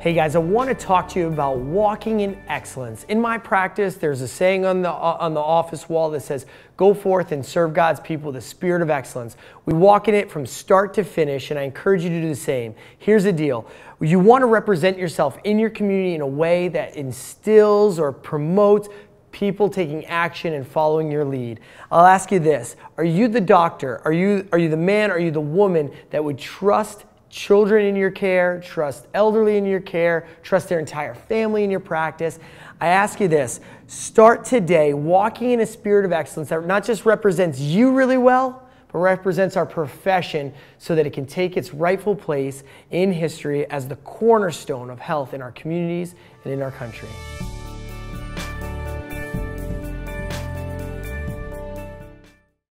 Hey guys, I want to talk to you about walking in excellence. In my practice, there's a saying on the office wall that says, "Go forth and serve God's people with a spirit of excellence." We walk in it from start to finish, and I encourage you to do the same. Here's the deal. You want to represent yourself in your community in a way that instills or promotes people taking action and following your lead. I'll ask you this. Are you the doctor? Are you the man? Are you the woman that would trust children in your care, trust elderly in your care, trust their entire family in your practice? I ask you this, start today walking in a spirit of excellence that not just represents you really well, but represents our profession so that it can take its rightful place in history as the cornerstone of health in our communities and in our country.